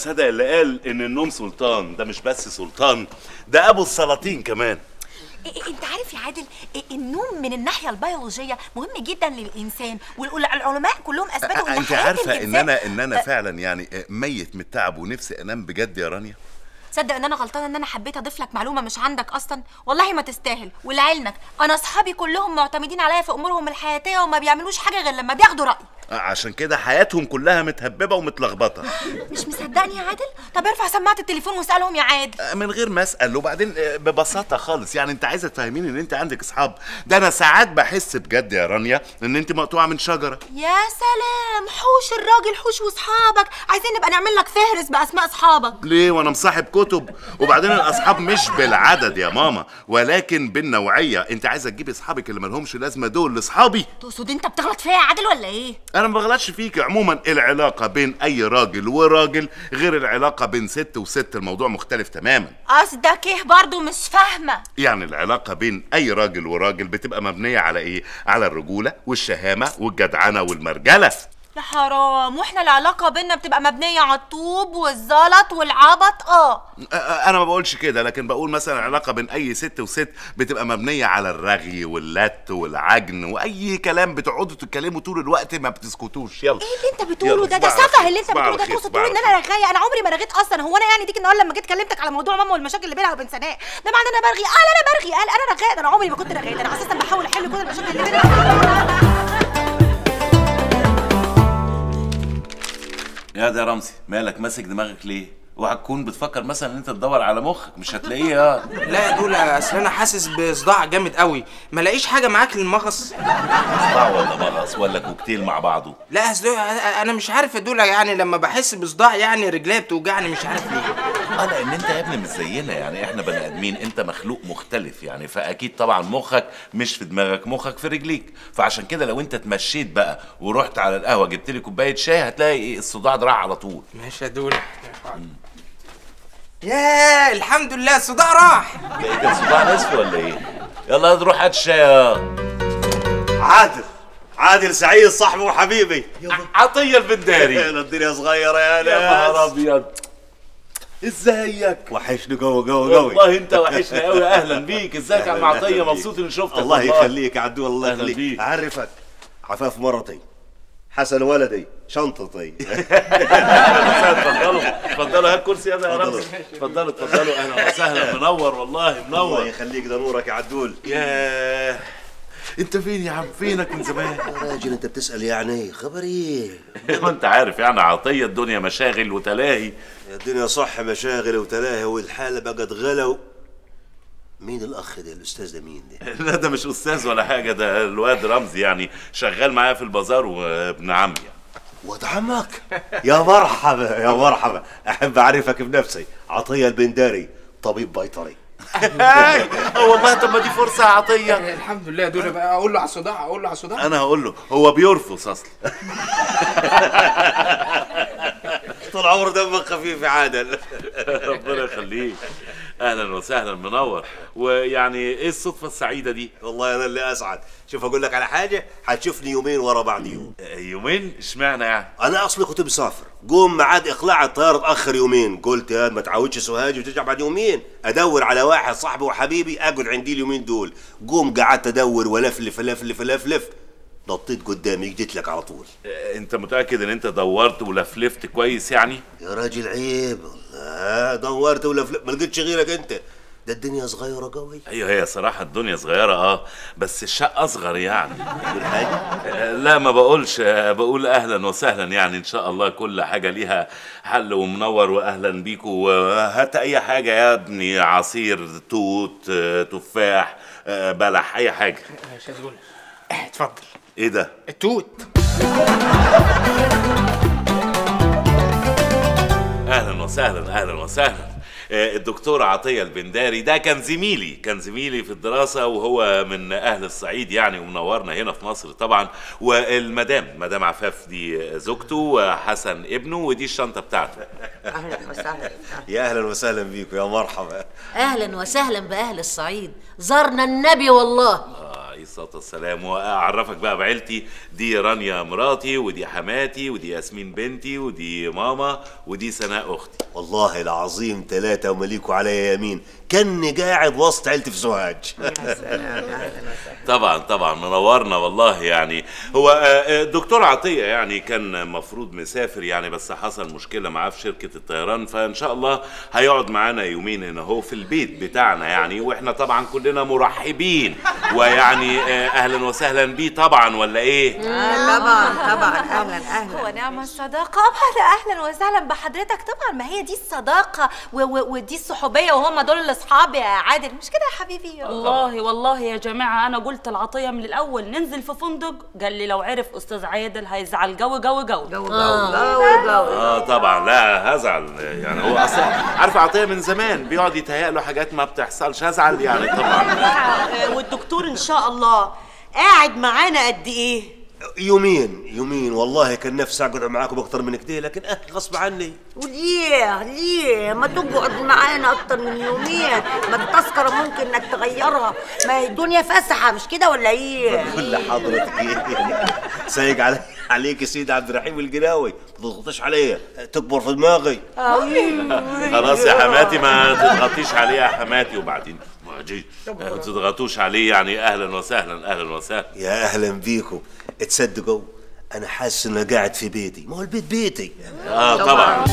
صدق اللي قال ان النوم سلطان. ده مش بس سلطان، ده ابو السلاطين كمان. انت عارف يا عادل، النوم من الناحيه البيولوجيه مهم جدا للانسان، والعلماء كلهم اثبتوا ان انت عارفه ان انا فعلا يعني ميت من التعب ونفسي انام بجد يا رانيا. تصدق ان انا غلطانه ان انا حبيت اضيف لك معلومه مش عندك اصلا؟ والله ما تستاهل. ولعلمك انا اصحابي كلهم معتمدين عليا في امورهم الحياتيه وما بيعملوش حاجه غير لما بياخدوا رايي. عشان كده حياتهم كلها متهببه ومتلخبطه. مش مصدقني يا عادل؟ طب ارفع سماعه التليفون واسالهم يا عادل. من غير ما اسال. وبعدين ببساطه خالص، يعني انت عايزه تفهميني ان انت عندك اصحاب؟ ده انا ساعات بحس بجد يا رانيا ان انت مقطوعه من شجره. يا سلام، حوش الراجل، حوش واصحابك. عايزين نبقى نعمل لك فهرس باسماء اصحابك. ليه وانا مصاحب كتب؟ وبعدين الاصحاب مش بالعدد يا ماما ولكن بالنوعيه. انت عايزه تجيبي اصحابك اللي مالهمش لازمه دول لاصحابي؟ تقصد انت بتغلط فيا يا عادل ولا ايه؟ أنا ما بغلطش فيك. عموما العلاقة بين أي راجل وراجل غير العلاقة بين ست وست، الموضوع مختلف تماما. قصدك إيه برضه؟ مش فاهمة. يعني العلاقة بين أي راجل وراجل بتبقى مبنية على إيه؟ على الرجولة والشهامة والجدعنة والمرجلة. يا حرام، واحنا العلاقة بينا بتبقى مبنية على الطوب والزلط والعبط. أنا ما بقولش كده، لكن بقول مثلا العلاقة بين أي ست وست بتبقى مبنية على الرغي واللت والعجن وأي كلام بتقعدوا تتكلموا طول الوقت ما بتسكتوش. يلا. إيه اللي أنت بتقوله ده؟ ده سفه اللي أنت بتقوله ده. تقصد تقول إن أنا رغاية؟ أنا عمري ما رغيت أصلا. هو أنا يعني ديك النهار لما جيت كلمتك على موضوع ماما والمشاكل اللي بينها وبين سناء ده معناه أنا برغي؟ قال أنا برغي، قال أنا رغاية. ده أنا عمري ما كنت رغاية، ده أنا أساسا بحاول أحل كل المشاكل اللي بينها. يا ده يا رمزي، مالك ماسك دماغك ليه؟ اوعى تكون بتفكر مثلا ان انت تدور على مخك مش هتلاقيه. لا يا دول، اصل انا حاسس بصداع جامد قوي. ما لاقيش حاجه معاك للمغص؟ صداع ولا مغص ولا كوكتيل مع بعضه؟ لا اصل انا مش عارف يا دول، يعني لما بحس بصداع يعني رجليا بتوجعني مش عارف ليه. لان انت يا ابني مش زينا، يعني احنا بني ادمين، انت مخلوق مختلف يعني، فاكيد طبعا مخك مش في دماغك، مخك في رجليك. فعشان كده لو انت اتمشيت بقى ورحت على القهوه جبت لي كوبايه شاي هتلاقي الصداع راح على طول. ماشي يا دول. ياه الحمد لله الصداع راح. لقيت الصداع نصف ولا ايه؟ يلا نروح هات الشاي. عادل، عادل سعيد صاحبي وحبيبي عطيه البنداري. الدنيا صغيره يا ناس. يا نهار ابيض، ازيك؟ وحشني قوي قوي قوي والله. انت وحشني قوي. اهلا بيك. ازيك يا عم عطيه؟ مبسوط اني شفتك. الله يخليك يا عدو. الله يخليك. اعرفك، عفاف مرتي، حسن ولدي، شنطتي. اتفضلوا اتفضلوا، هات كرسي يا رمزي. اتفضلوا اتفضلوا، اهلا وسهلا. منور والله، منور. الله يخليك، ده نورك يا عدول. ياه انت فين يا عم؟ فينك من زمان يا راجل؟ انت بتسال يعني خبر ايه؟ ما انت عارف يعني عطيه، الدنيا مشاغل وتلاهي. الدنيا صح مشاغل وتلاهي، والحاله بقت غلو. مين الاخ ده؟ الاستاذ ده مين ده؟ لا ده مش استاذ ولا حاجه، ده الواد رمزي يعني شغال معايا في البازار وابن عمي يعني. واد عمك؟ يا مرحبا يا مرحبا، احب اعرفك بنفسي. عطيه البنداري، طبيب بيطري. والله طب ما دي فرصه يا عطيه. الحمد لله يا دول. بقى اقول له على الصداع؟ اقول له على الصداع؟ انا هقول له، هو بيرفض اصلا. طول عمره دمك خفيف يا عادل. ربنا يخليك. اهلا وسهلا، منور. ويعني ايه الصدفه السعيده دي؟ والله انا اللي اسعد. شوف اقول لك على حاجه، هتشوفني يومين ورا بعض. يومين؟ اشمعنى يعني؟ انا اصلي كنت مسافر، قوم ميعاد اقلاع الطياره اتاخر يومين، قلت يا ما تعودش سوهاجي وترجع بعد يومين، ادور على واحد صاحبي وحبيبي اقعد عندي اليومين دول. قوم قعدت ادور ولفلف لفلف لفلف، نطيت قدامي جيت لك على طول. انت متاكد ان انت دورت ولفلفت كويس يعني؟ يا راجل عيب. الله، دورت ولفلفت ما لقيتش غيرك انت. ده الدنيا صغيره قوي. ايوه هي صراحه الدنيا صغيره، بس الشقه اصغر يعني. بتقول حاجه؟ لا ما بقولش، بقول اهلا وسهلا يعني، ان شاء الله كل حاجه ليها حل. ومنور واهلا بيكم. وهات اي حاجه يا ابني، عصير توت، تفاح، بلح، اي حاجه. مش هتقول. اتفضل. ايه ده؟ التوت. اهلا وسهلا اهلا وسهلا. الدكتور عطيه البنداري ده كان زميلي في الدراسه، وهو من اهل الصعيد يعني، ومنورنا هنا في مصر طبعا. والمدام عفاف دي زوجته، وحسن ابنه، ودي الشنطه بتاعته. اهلا وسهلا. يا اهلا وسهلا بيكم، يا مرحبا. اهلا وسهلا باهل الصعيد، زرنا النبي والله. عليه الصلاة والسلام. وأعرفك بقى بعيلتي، دي رانيا مراتي، ودي حماتي، ودي ياسمين بنتي، ودي ماما، ودي سناء أختي. والله العظيم ثلاثة ومليكوا عليا يمين، كأني قاعد وسط عيلتي في سوهاج. طبعا طبعا منورنا والله. يعني هو الدكتور عطيه يعني كان مفروض مسافر يعني، بس حصل مشكله معاه في شركه الطيران، فان شاء الله هيقعد معانا يومين هنا اهو في البيت بتاعنا يعني، واحنا طبعا كلنا مرحبين ويعني اهلا وسهلا بيه طبعا، ولا ايه؟ طبعا طبعا اهلا اهلا ونعم الصداقه. اهلا وسهلا بحضرتك. طبعا ما هي دي الصداقه ودي الصحوبيه، وهم دول الاصحاب يا عادل، مش كده يا حبيبي؟ والله والله يا جماعه انا قلت العطيه من الاول ننزل في فندق، قال لي لو عرف استاذ عادل هيزعل جو جو جو جو جو. طبعا لا هزعل يعني، هو اصلا عارف عطيه من زمان بيقعد يتهيأ له حاجات ما بتحصلش، هزعل يعني طبعا. والدكتور ان شاء الله قاعد معانا قد ايه؟ يومين. والله كان نفسي اقعد معاكم اكتر من كده، لكن غصب عني. ليه ما تقعد معانا اكتر من يومين؟ ما التذكره ممكن انك تغيرها، ما هي الدنيا فسحه مش كده ولا ايه؟ كل حضرتك ايه؟ سايق عليك يا سيدي عبد الرحيم الجلاوي، ما تضغطيش عليا تكبر في دماغي. خلاص يا حماتي ما تضغطيش عليا يا حماتي، وبعدين ما تضغطوش عليه يعني. اهلا وسهلا اهلا وسهلا يا اهلا بيكم. تصدقوا انا حاسس ان انا قاعد في بيتي، ما هو البيت بيتي. طبعا.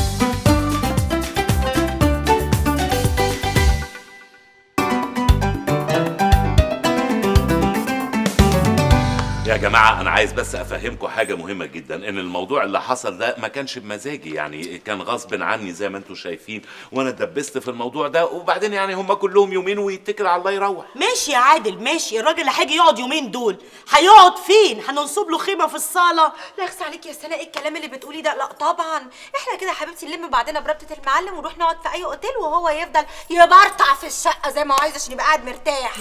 يا جماعة أنا عايز بس أفهمكم حاجة مهمة جدا، إن الموضوع اللي حصل ده ما كانش بمزاجي يعني، كان غصب عني زي ما أنتم شايفين، وأنا اتدبست في الموضوع ده، وبعدين يعني هم كلهم يومين ويتكل على الله يروح. ماشي يا عادل ماشي، الراجل اللي هيجي يقعد يومين دول هيقعد فين؟ هننصب له خيمة في الصالة؟ لا يخص عليك يا سناء، إيه الكلام اللي بتقولي ده؟ لا طبعا إحنا كده يا حبيبتي نلم بعدنا بربطة المعلم ونروح نقعد في أي أوتيل، وهو يفضل يبرطع في الشقة زي ما هو عايز عشان يبقى قاعد مرتاح.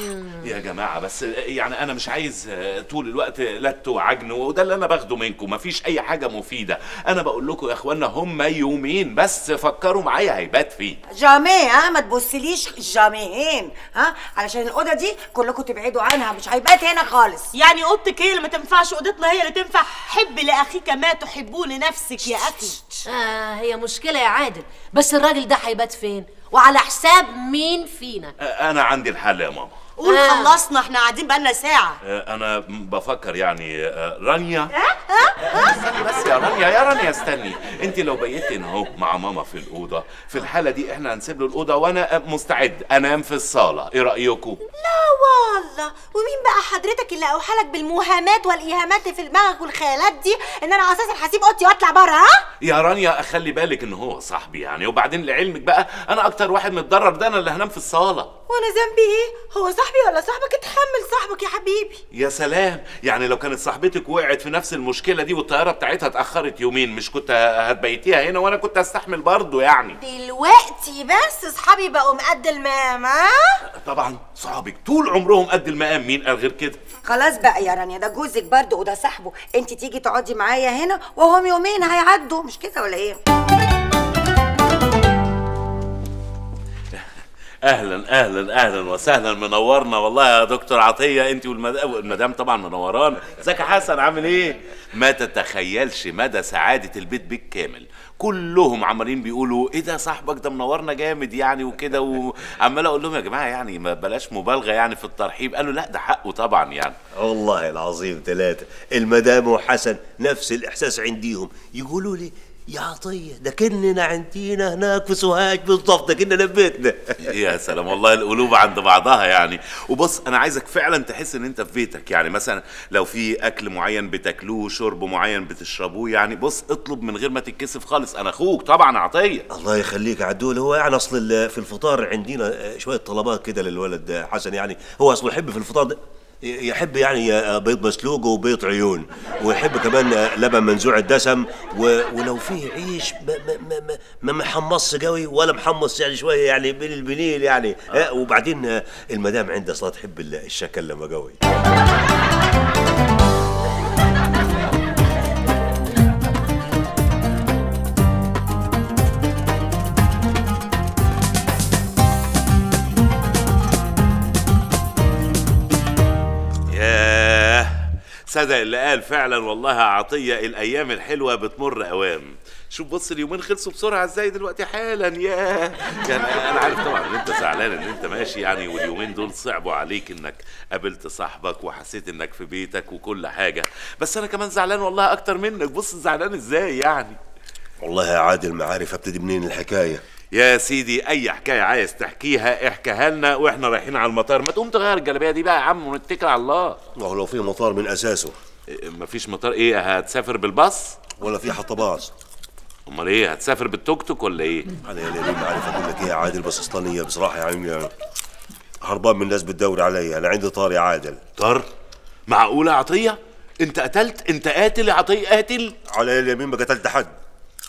يا جماعة بس يعني أنا مش عايز طول الوقت لت وعجن، وده اللي انا باخده منكم، مفيش اي حاجه مفيده. انا بقول لكم يا اخوانا هم يومين بس، فكروا معايا هيبات فيه جاميه. ما تبصليش جاميهين علشان الاوضه دي كلكم تبعدوا عنها، مش هيبات هنا خالص يعني. اوضتك هي اللي ما تنفعش، اوضتنا هي اللي تنفع. حب لاخيك ما تحبون لنفسك يا اخي. هي مشكله يا عادل، بس الراجل ده هيبات فين وعلى حساب مين فينا؟ انا عندي الحل يا ماما. قول. خلصنا احنا قاعدين بقالنا ساعة. أنا بفكر يعني رانيا. استني بس يا رانيا، استني، أنت لو بقيتي هنا أهو مع ماما في الأوضة، في الحالة دي احنا هنسيب له الأوضة وأنا مستعد أنام في الصالة، إيه رأيكم؟ لا والله، ومين بقى حضرتك اللي أوحالك بالموهمات والإيهامات في دماغك والخيالات دي إن أنا أساسا هسيب أوضتي وأطلع بره؟ يا رانيا خلي بالك إن هو صاحبي يعني، وبعدين لعلمك بقى أنا أكتر واحد متضرر، ده أنا اللي هنام في الصالة. وأنا ذنبي إيه؟ هو صاحبي ولا صاحبك؟ اتحمل صاحبك يا حبيبي. يا سلام، يعني لو كانت صاحبتك وقعت في نفس المشكلة دي والطيارة بتاعتها اتأخرت يومين، مش كنت هتبيتيها هنا وأنا كنت هستحمل برضه يعني؟ دلوقتي بس صحابي بقوا قد المقام. طبعا صحابك طول عمرهم قد المقام، مين قال غير كده؟ خلاص بقى يا رانيا، ده جوزك برضه وده صاحبه، أنت تيجي تقعدي معايا هنا وهم يومين هيعدوا، مش كده ولا إيه؟ اهلا اهلا اهلا وسهلا، منورنا والله يا دكتور عطيه انت والمدام طبعا منوران. ازيك يا حسن عامل ايه؟ ما تتخيلش مدى سعاده البيت بالكامل، كلهم عمالين بيقولوا ايه ده صاحبك ده منورنا جامد يعني وكده، وعمال اقول لهم يا جماعه يعني ما بلاش مبالغه يعني في الترحيب، قالوا لا ده حقه طبعا يعني. والله العظيم ثلاثه، المدام وحسن نفس الاحساس عنديهم، يقولوا لي يا عطيه ده كننا عندينا هناك في سوهاج بالظبط، ده كننا بيتنا. يا سلام والله القلوب عند بعضها يعني. وبص انا عايزك فعلا تحس ان انت في بيتك يعني، مثلا لو في اكل معين بتاكلوه، شرب معين بتشربوه يعني، بص اطلب من غير ما تتكسف خالص. انا اخوك طبعا عطيه. الله يخليك يا عدول، هو يعني اصل في الفطار عندنا شويه طلبات كده للولد حسن يعني، هو اصله يحب في الفطار ده، يحب يعني بيض مسلوق وبيض عيون، ويحب كمان لبن منزوع الدسم، ولو فيه عيش ما محمصش قوي ولا محمص يعني شويه يعني بين البنين يعني. وبعدين المدام عندها صلاة تحب الشكل لما قوي. صدق اللي قال فعلا والله يا عطيه، الايام الحلوه بتمر اوام. شوف بص اليومين خلصوا بسرعه ازاي دلوقتي حالا. ياه يعني انا عارف طبعا ان انت زعلان ان انت ماشي يعني، واليومين دول صعبوا عليك انك قابلت صاحبك وحسيت انك في بيتك وكل حاجه، بس انا كمان زعلان والله اكتر منك. بص زعلان ازاي يعني. والله يا عادل ما عارف ابتدي منين الحكايه. يا سيدي اي حكايه عايز تحكيها احكيها لنا واحنا رايحين على المطار. ما تقوم تغير الجلابيه دي بقى يا عم ونتكل على الله. ما هو لو في مطار من اساسه. مفيش مطار. ايه هتسافر بالباص؟ ولا في حتى باص. امال ايه هتسافر بالتوك توك ولا ايه؟ انا يا ليل ما عارف اقول لك ايه يا عادل، بس اسطنيه بصراحه يا عم هربان من الناس بتدور عليا. انا عندي طار يا عادل. طار؟ معقوله يا عطيه؟ انت قتلت؟ انت قاتل يا عطيه؟ قاتل؟ على اليمين ما قتلت حد.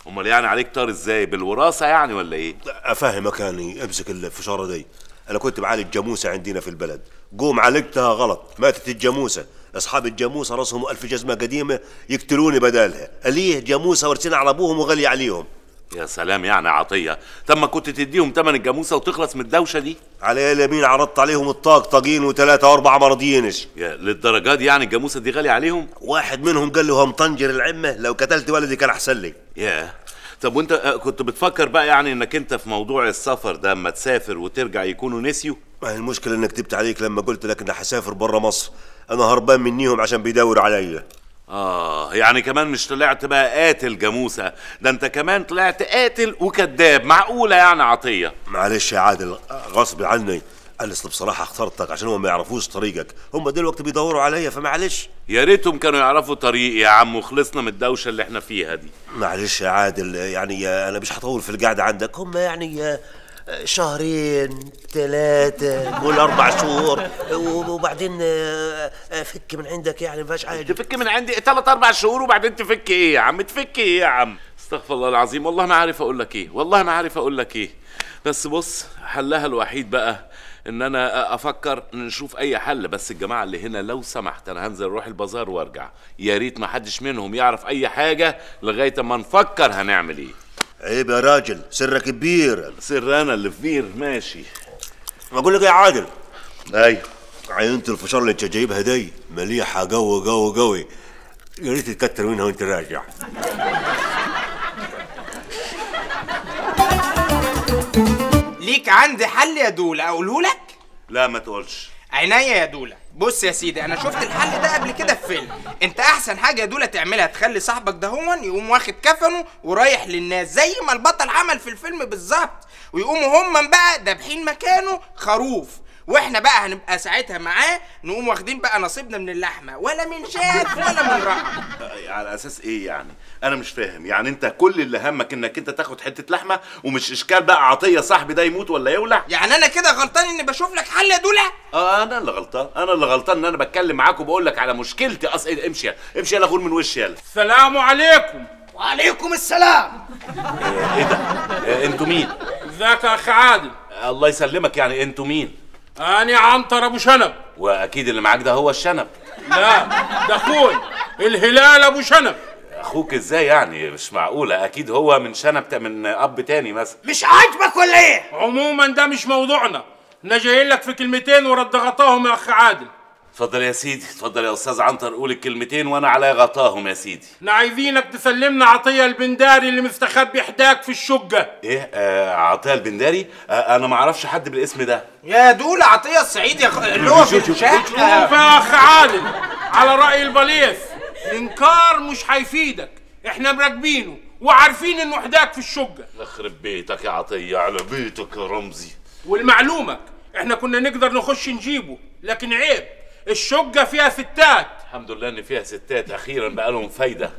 امال يعني عليك طار ازاي؟ بالوراثه يعني ولا ايه؟ افهمك يعني، امسك الفشاره دي. انا كنت بعالج جاموسه عندنا في البلد، قوم عالجتها غلط، ماتت الجاموسه. اصحاب الجاموسه راسهم الف جزمه قديمه يقتلوني بدالها. ليه جاموسه ورثينا على ابوهم وغالي عليهم. يا سلام يعني عطيه، طب ما كنت تديهم ثمن الجاموسه وتخلص من الدوشه دي؟ على اليمين عرضت عليهم الطاقطقين وثلاثه واربعه ما رضينش. للدرجه دي يعني الجاموسه دي غاليه عليهم؟ واحد منهم قال لي هو مطنجر العمه لو قتلت ولدي كان احسن لي. ياه، طب وانت كنت بتفكر بقى يعني انك انت في موضوع السفر ده اما تسافر وترجع يكونوا نسيوا؟ ما هي المشكله اني كدبت عليك لما قلت لك اني هسافر بره مصر، انا هربان منيهم عشان بيدوروا عليا. يعني كمان مش طلعت بقى قاتل جاموسه، ده انت كمان طلعت قاتل وكذاب. معقوله يعني عطيه؟ معلش يا عادل غصب عني، انا اصل بصراحه اخترتك عشان هم ما يعرفوش طريقك، هم دلوقتي بيدوروا عليا فمعلش. يا ريتهم كانوا يعرفوا طريقي يا عم وخلصنا من الدوشه اللي احنا فيها دي. معلش يا عادل يعني انا مش هطول في القعده عندك، هم يعني شهرين ثلاثة كل أربع شهور وبعدين فك من عندك يعني ما فيهاش حاجة. تفك من عندي ثلاث أربع شهور وبعدين تفك إيه يا عم؟ تفك إيه يا عم؟ استغفر الله العظيم. والله أنا عارف أقول لك إيه، والله أنا عارف أقول لك إيه، بس بص حلها الوحيد بقى إن أنا أفكر نشوف أي حل. بس الجماعة اللي هنا لو سمحت أنا هنزل أروح البازار وأرجع، يا ريت ما حدش منهم يعرف أي حاجة لغاية ما نفكر هنعمل إيه. عيب يا راجل، سرك كبير. سر انا اللي كبير ماشي. بقول لك يا عادل. ايوه عينة الفشار اللي انت جايبها دي مليحه قوي قوي قوي، يا ريت تكتر منها وانت راجع. ليك عندي حل يا دوله اقوله لك؟ لا ما تقولش. عينيا يا دوله. بص يا سيدي انا شفت الحل ده قبل كده في فيلم، انت احسن حاجه يا دوله تعملها تخلي صاحبك ده هون يقوم واخد كفنه ورايح للناس زي ما البطل عمل في الفيلم بالظبط، ويقوموا هم بقى دابحين مكانه خروف، واحنا بقى هنبقى ساعتها معاه نقوم واخدين بقى نصيبنا من اللحمه، ولا من شات ولا من رقم. على اساس ايه يعني؟ انا مش فاهم يعني، انت كل اللي همك انك انت تاخد حته لحمه ومش اشكال بقى عطيه صاحبي ده يموت ولا يولع؟ يعني انا كده غلطان اني بشوف لك حل يا دوله؟ انا اللي غلطان، انا اللي غلطان ان انا بتكلم معاك وبقول لك على مشكلتي. اصل امشي امشي يلا غور من وشي يلا. السلام عليكم. وعليكم السلام. ايه ده؟ انتوا مين؟ ازيك يا اخ عادل؟ الله يسلمك، يعني انتوا مين؟ أنا عنتر أبو شنب. وأكيد اللي معاك ده هو الشنب. لا ده أخوي الهلال أبو شنب. أخوك إزاي يعني؟ مش معقولة، أكيد هو من شنب من أب تاني مثلا. مش عاجبك ولا إيه؟ عموما ده مش موضوعنا، أنا جاي لك في كلمتين ورد غطاهم يا أخ عادل. اتفضل يا سيدي، اتفضل يا أستاذ عنتر قول الكلمتين وأنا على غطاهم يا سيدي. أنا عايزينك تسلمنا عطيه البنداري اللي مستخبي حداك في الشقة. إيه؟ عطيه البنداري؟ أنا ما أعرفش حد بالاسم ده. يا دول عطيه الصعيدي اللي هو في الشقة. يا أخ عادل على رأي البوليس الإنكار مش هيفيدك، إحنا مراقبينه وعارفين إنه حداك في الشقة. يخرب بيتك يا عطيه، على بيتك يا رمزي. ولمعلومك إحنا كنا نقدر نخش نجيبه، لكن عيب الشقة فيها ستات. الحمد لله ان فيها ستات، اخيرا بقى لهم فايده.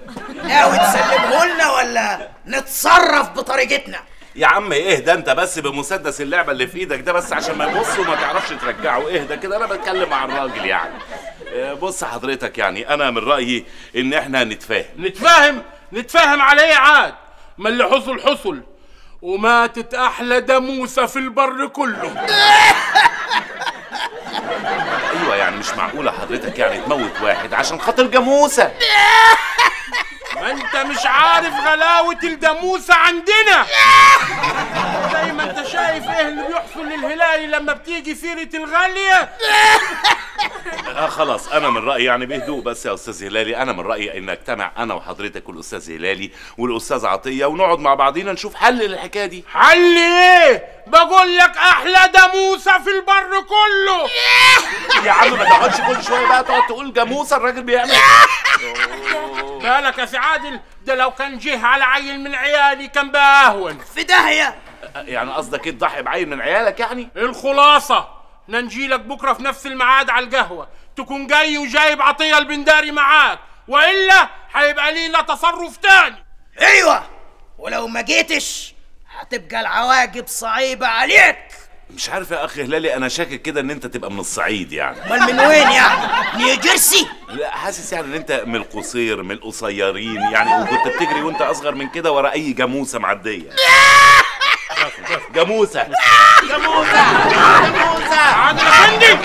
ناوي تسلمه لنا ولا نتصرف بطريقتنا؟ يا عم اهدى انت بس بمسدس اللعبه اللي في ايدك ده، بس عشان ما يبصوا وما تعرفش ترجعه. اهدى كده، انا بتكلم مع الراجل يعني. بص حضرتك يعني انا من رايي ان احنا نتفاهم. نتفاهم على ايه عاد؟ ما اللي حصل حصل، وماتت احلى داموسه في البر كله. ايوه يعني مش معقوله حضرتك يعني تموت واحد عشان خاطر جاموسه. ما انت مش عارف غلاوه الجاموسه عندنا. زي ما انت شايف ايه اللي بيحصل للهلالي لما بتيجي سيره الغاليه. خلاص انا من رايي يعني بهدوء بس يا استاذ هلالي، انا من رايي ان اجتمع انا وحضرتك والاستاذ هلالي والاستاذ عطيه ونقعد مع بعضينا نشوف حل للحكايه دي. حل ايه؟ بقول لك احلى جاموسه في البر كله. يا عم ما تقعدش كل شويه بقى تقعد تقول جاموسه، الراجل بيعمل بالك يا سي عادل، ده لو كان جه على عيل من عيالي كان بقى اهون في داهيه. يعني قصدك ايه تضحي بعيل من عيالك يعني؟ الخلاصه ننجيلك بكره في نفس الميعاد على القهوه، تكون جاي وجايب عطيه البنداري معاك، والا هيبقى ليه لا تصرف تاني. ايوه، ولو ما جيتش هتبقى العواقب صعيبه عليك. مش عارف يا اخي هلالي، انا شاكك كده ان انت تبقى من الصعيد يعني. امال من وين يعني؟ نيوجيرسي؟ لا حاسس يعني ان انت من القصير، من القصيرين يعني، وكنت بتجري وانت اصغر من كده ورا اي جاموسه معديه. جاموسه جاموسه جاموسه عادل افندي،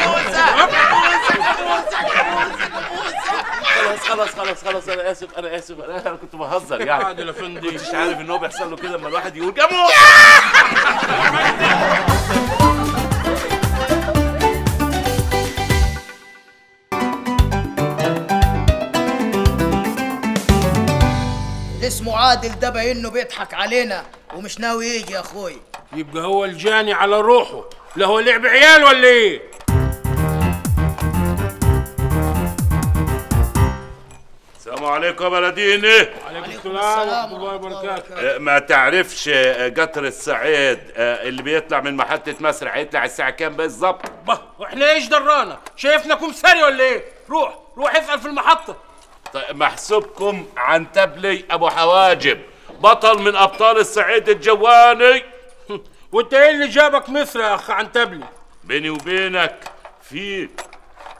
خلاص انا اسف انا كنت بهزر يعني. عادل افندي مش عارف ان هو بيحصل له كده لما الواحد يقول جاموسه. اللي اسمه عادل ده باين انه بيضحك علينا ومش ناوي يجي يا اخوي. يبقى هو الجاني على روحه، لا هو لعب عيال ولا ايه؟ السلام عليكم يا بلديني. وعليكم السلام ورحمة الله وبركاته. ما تعرفش قطر السعيد اللي بيطلع من محطة مصر هيطلع الساعة كام بالظبط؟ واحنا ايش درانا؟ شايفنا كومساري ولا ايه؟ روح اسأل في المحطة. طيب محسوبكم عنتابلي أبو حواجب بطل من أبطال الصعيد الجواني. وأنت إيه اللي جابك مصر يا أخ عنتابلي؟ بيني وبينك في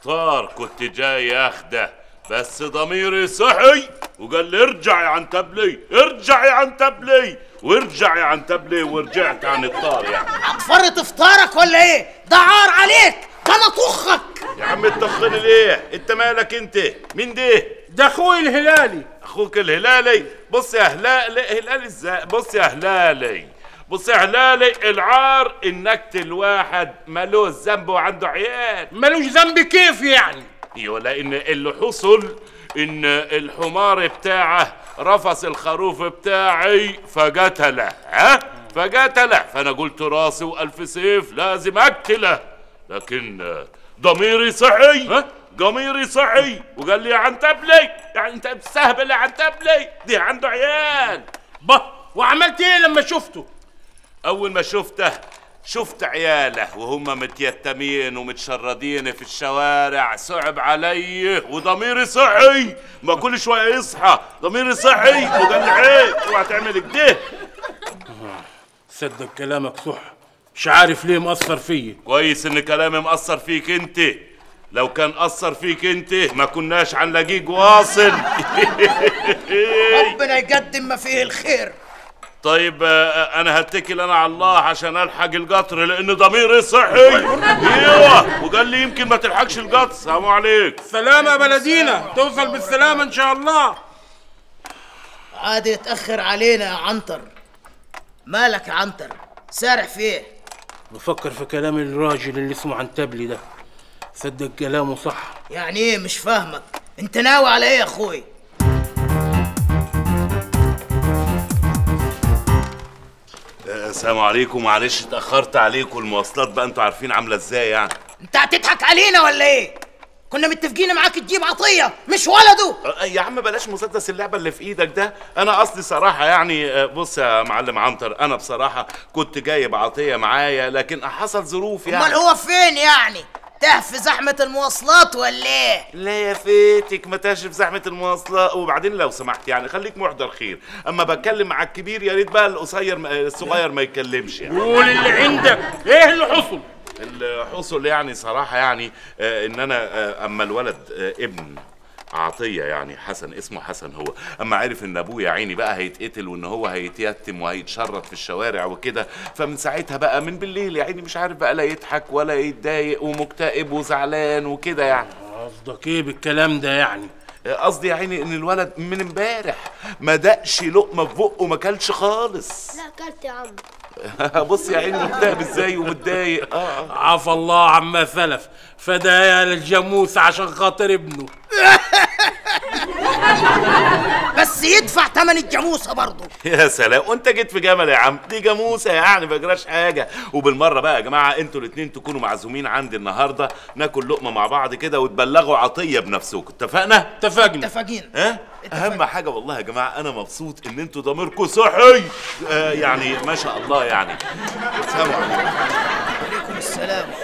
طار كنت جاي أخده، بس ضميري صحي وقال لي ارجع يا عنتابلي، ارجع يا عنتابلي، وارجع يا عنتابلي، ورجعت عن الطار يعني. عطفرت إفطارك ولا إيه؟ ده عار عليك، ده أنا طخك. يا عم تطخني ليه؟ أنت مالك أنت؟ مين ده؟ ده اخوي الهلالي. اخوك الهلالي؟ بص يا هلالي، هلالي ازاي؟ بص يا هلالي العار انك الواحد مالوش ذنب وعنده عيال. مالوش ذنب كيف يعني؟ ايوه، لان اللي حصل ان الحمار بتاعه رفس الخروف بتاعي فقتله. فانا قلت راسي والف سيف لازم اقتله، لكن ضميري صحي. ضميري صحي وقال لي يا عنتابلي، يعني انت بتستهبل يا عنتابلي، دي عنده عيال. وعملت ايه لما شفته؟ اول ما شفته شفت عياله وهم متيتمين ومتشردين في الشوارع، صعب علي وضميري صحي، ما كل شويه يصحى ضميري صحي وقال لي عيب اوعى تعمل كده. صدق كلامك صح، مش عارف ليه مأثر فيا. كويس ان كلامي مأثر فيك انت، لو كان أثر فيك أنت ما كناش هنلاقيك واصل. ربنا يقدم ما فيه الخير. طيب أنا هتكل أنا على الله عشان ألحق القطر لأن ضميري صحي. أيوه، وقال لي يمكن ما تلحقش القطر. السلام عليك. سلام يا بلدينا، توصل بالسلامة إن شاء الله. عادي يتأخر علينا يا عنتر. مالك يا عنتر؟ سارح فيه؟ بفكر في كلام الراجل اللي اسمه عنتابلي ده، صدق كلامه صح. يعني ايه مش فاهمك؟ انت ناوي على ايه يا اخوي؟ السلام عليكم، معلش اتاخرت عليكم، المواصلات بقى انتوا عارفين عامله ازاي يعني. انت هتضحك علينا ولا ايه؟ كنا متفقين معاك تجيب عطيه مش ولده. يا عم بلاش مسدس اللعبه اللي في ايدك ده، انا قصدي صراحه يعني. بص يا معلم عنتر، انا بصراحه كنت جايب عطيه معايا لكن حصل ظروف يعني. امال هو فين يعني؟ تاه في زحمة المواصلات ولا ايه؟ لا يا فاتك، ما تاهش في زحمة المواصلات، وبعدين لو سمحت يعني خليك محضر خير، أما بتكلم مع الكبير يا ريت بقى الصغير ما يتكلمش يعني. قول اللي عندك، إيه اللي حصل؟ اللي حصل يعني صراحة يعني إن أنا أما الولد ابن عطيه يعني حسن، اسمه حسن هو، اما عرف ان ابوه يا عيني بقى هيتقتل وان هو هيتيتم وهيتشرط في الشوارع وكده، فمن ساعتها بقى من بالليل يا عيني مش عارف بقى لا يضحك ولا يتضايق ومكتئب وزعلان وكده يعني. قصدك ايه بالكلام ده يعني؟ قصدي يا عيني ان الولد من امبارح ما دقش لقمه في بقه، ما اكلش خالص. لا اكلت يا عم. بص يا عيني مكتئب ازاي ومتضايق. عفا الله عما سلف، فدا يا للجاموس عشان خاطر ابنه. بس يدفع ثمن الجاموسه برضه. يا سلام، وانت جيت في جمل يا عم، دي جاموسه يعني ما جراش حاجه. وبالمره بقى يا جماعه انتوا الاثنين تكونوا معزومين عندي النهارده، ناكل لقمه مع بعض كده وتبلغوا عطيه بنفسكم، اتفقنا؟ اتفقنا. اتفقين. ها؟ اهم حاجه والله يا جماعه انا مبسوط ان انتوا ضميركم صحي. يعني ما شاء الله يعني. السلام عليكم. وعليكم السلام.